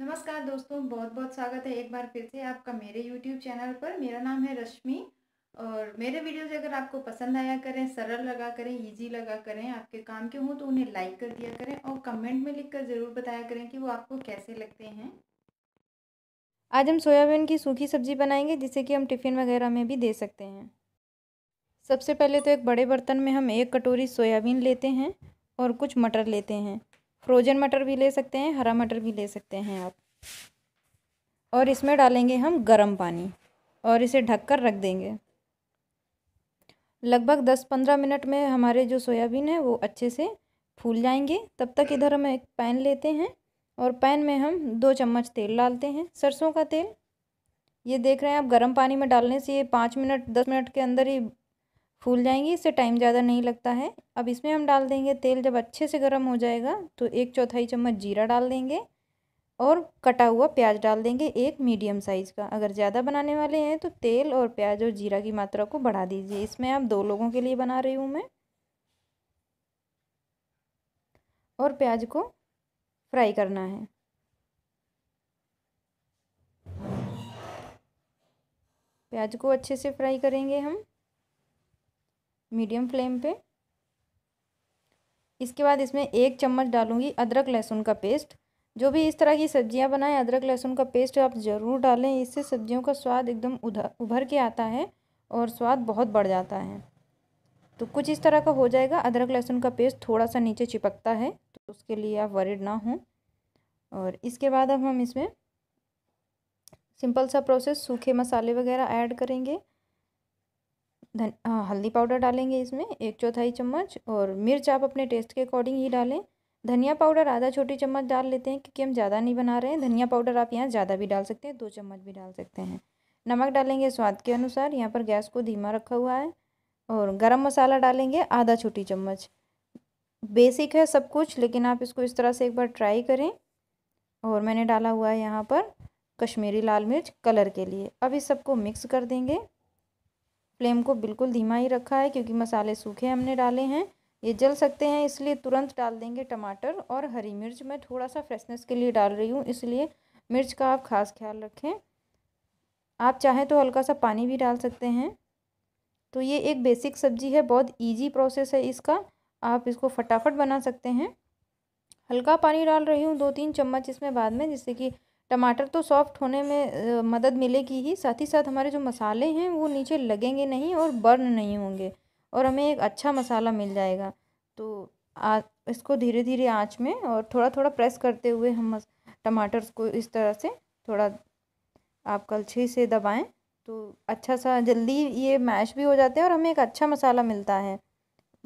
नमस्कार दोस्तों, बहुत बहुत स्वागत है एक बार फिर से आपका मेरे YouTube चैनल पर। मेरा नाम है रश्मि और मेरे वीडियोज़ अगर आपको पसंद आया करें, सरल लगा करें, ईजी लगा करें, आपके काम के हों तो उन्हें लाइक कर दिया करें और कमेंट में लिखकर ज़रूर बताया करें कि वो आपको कैसे लगते हैं। आज हम सोयाबीन की सूखी सब्जी बनाएंगे जिसे कि हम टिफ़िन वगैरह में भी दे सकते हैं। सबसे पहले तो एक बड़े बर्तन में हम 1 कटोरी सोयाबीन लेते हैं और कुछ मटर लेते हैं। फ्रोजन मटर भी ले सकते हैं, हरा मटर भी ले सकते हैं आप। और इसमें डालेंगे हम गरम पानी और इसे ढककर रख देंगे। लगभग 10-15 मिनट में हमारे जो सोयाबीन है वो अच्छे से फूल जाएंगे। तब तक इधर हम एक पैन लेते हैं और पैन में हम 2 चम्मच तेल डालते हैं, सरसों का तेल। ये देख रहे हैं आप, गरम पानी में डालने से ये 5-10 मिनट के अंदर ही फूल जाएंगी, इससे टाइम ज़्यादा नहीं लगता है। अब इसमें हम डाल देंगे तेल। जब अच्छे से गर्म हो जाएगा तो 1/4 चम्मच जीरा डाल देंगे और कटा हुआ प्याज डाल देंगे, एक मीडियम साइज़ का। अगर ज़्यादा बनाने वाले हैं तो तेल और प्याज और जीरा की मात्रा को बढ़ा दीजिए। इसमें आप 2 लोगों के लिए बना रही हूँ मैं। और प्याज को फ्राई करना है। प्याज को अच्छे से फ्राई करेंगे हम मीडियम फ्लेम पे। इसके बाद इसमें 1 चम्मच डालूंगी अदरक लहसुन का पेस्ट। जो भी इस तरह की सब्जियां बनाएं, अदरक लहसुन का पेस्ट आप ज़रूर डालें। इससे सब्जियों का स्वाद एकदम उभर के आता है और स्वाद बहुत बढ़ जाता है। तो कुछ इस तरह का हो जाएगा। अदरक लहसुन का पेस्ट थोड़ा सा नीचे चिपकता है तो उसके लिए आप वरीड ना हों। और इसके बाद अब हम इसमें सिंपल सा प्रोसेस, सूखे मसाले वगैरह ऐड करेंगे। हल्दी पाउडर डालेंगे इसमें 1/4 चम्मच और मिर्च आप अपने टेस्ट के अकॉर्डिंग ही डालें। धनिया पाउडर 1/2 छोटी चम्मच डाल लेते हैं क्योंकि हम ज़्यादा नहीं बना रहे हैं। धनिया पाउडर आप यहाँ ज़्यादा भी डाल सकते हैं, 2 चम्मच भी डाल सकते हैं। नमक डालेंगे स्वाद के अनुसार, यहाँ पर गैस को धीमा रखा हुआ है। और गरम मसाला डालेंगे 1/2 छोटी चम्मच। बेसिक है सब कुछ, लेकिन आप इसको इस तरह से एक बार ट्राई करें। और मैंने डाला हुआ है यहाँ पर कश्मीरी लाल मिर्च कलर के लिए। अब इस सबको मिक्स कर देंगे। फ्लेम को बिल्कुल धीमा ही रखा है क्योंकि मसाले सूखे हमने डाले हैं, ये जल सकते हैं, इसलिए तुरंत डाल देंगे टमाटर और हरी मिर्च। मैं थोड़ा सा फ्रेशनेस के लिए डाल रही हूँ, इसलिए मिर्च का आप खास ख्याल रखें। आप चाहें तो हल्का सा पानी भी डाल सकते हैं। तो ये एक बेसिक सब्जी है, बहुत ईजी प्रोसेस है इसका, आप इसको फटाफट बना सकते हैं। हल्का पानी डाल रही हूँ 2-3 चम्मच इसमें बाद में, जिससे कि टमाटर तो सॉफ्ट होने में मदद मिलेगी ही, साथ ही साथ हमारे जो मसाले हैं वो नीचे लगेंगे नहीं और बर्न नहीं होंगे और हमें एक अच्छा मसाला मिल जाएगा। तो इसको धीरे धीरे आंच में और थोड़ा थोड़ा प्रेस करते हुए हम टमाटर को इस तरह से थोड़ा आप कलछी से दबाएं तो अच्छा सा जल्दी ये मैश भी हो जाते हैं और हमें एक अच्छा मसाला मिलता है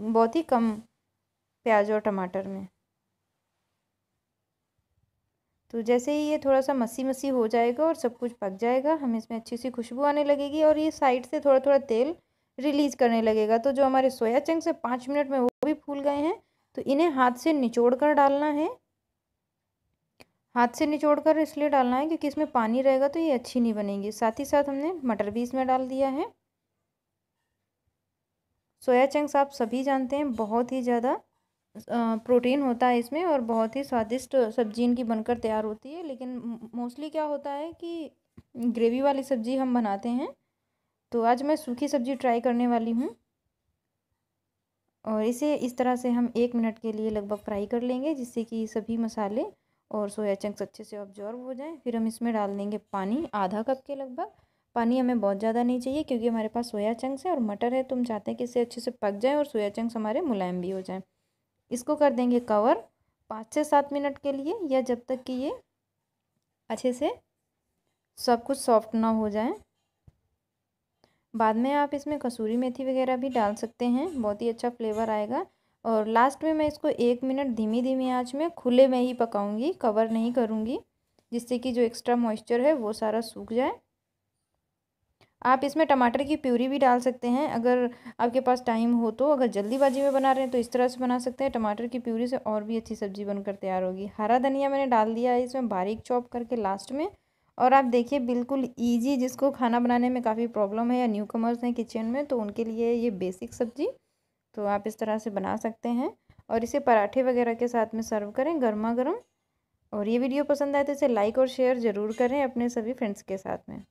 बहुत ही कम प्याज और टमाटर में। तो जैसे ही ये थोड़ा सा मसी मसी हो जाएगा और सब कुछ पक जाएगा, हमें इसमें अच्छी सी खुशबू आने लगेगी और ये साइड से थोड़ा थोड़ा तेल रिलीज़ करने लगेगा। तो जो हमारे सोया चंक्स से 5 मिनट में वो भी फूल गए हैं, तो इन्हें हाथ से निचोड़ कर डालना है। हाथ से निचोड़ कर इसलिए डालना है क्योंकि इसमें पानी रहेगा तो ये अच्छी नहीं बनेंगी। साथ ही साथ हमने मटर भी इसमें डाल दिया है। सोया चंक्स आप सभी जानते हैं बहुत ही ज़्यादा प्रोटीन होता है इसमें और बहुत ही स्वादिष्ट सब्जी इनकी बनकर तैयार होती है। लेकिन मोस्टली क्या होता है कि ग्रेवी वाली सब्जी हम बनाते हैं, तो आज मैं सूखी सब्जी ट्राई करने वाली हूँ। और इसे इस तरह से हम 1 मिनट के लिए लगभग फ्राई कर लेंगे जिससे कि सभी मसाले और सोया चंक्स अच्छे से ऑब्जॉर्व हो जाएं। फिर हम इसमें डाल देंगे पानी, 1/2 कप के लगभग। पानी हमें बहुत ज़्यादा नहीं चाहिए क्योंकि हमारे पास सोया चंक्स है और मटर है, तो हम चाहते हैं कि इसे अच्छे से पक जाए और सोया चंक्स हमारे मुलायम भी हो जाएँ। इसको कर देंगे कवर 5 से 7 मिनट के लिए, या जब तक कि ये अच्छे से सब कुछ सॉफ्ट ना हो जाए। बाद में आप इसमें कसूरी मेथी वगैरह भी डाल सकते हैं, बहुत ही अच्छा फ्लेवर आएगा। और लास्ट में मैं इसको 1 मिनट धीमी धीमी आंच में खुले में ही पकाऊंगी, कवर नहीं करूंगी, जिससे कि जो एक्स्ट्रा मॉइस्चर है वो सारा सूख जाए। आप इसमें टमाटर की प्यूरी भी डाल सकते हैं अगर आपके पास टाइम हो तो। अगर जल्दीबाजी में बना रहे हैं तो इस तरह से बना सकते हैं। टमाटर की प्यूरी से और भी अच्छी सब्जी बनकर तैयार होगी। हरा धनिया मैंने डाल दिया है इसमें बारीक चॉप करके लास्ट में। और आप देखिए बिल्कुल ईजी, जिसको खाना बनाने में काफ़ी प्रॉब्लम है या न्यू कमर्स हैं किचन में तो उनके लिए ये बेसिक सब्जी तो आप इस तरह से बना सकते हैं। और इसे पराठे वगैरह के साथ में सर्व करें गर्मा गर्म। और ये वीडियो पसंद आए तो इसे लाइक और शेयर ज़रूर करें अपने सभी फ्रेंड्स के साथ में।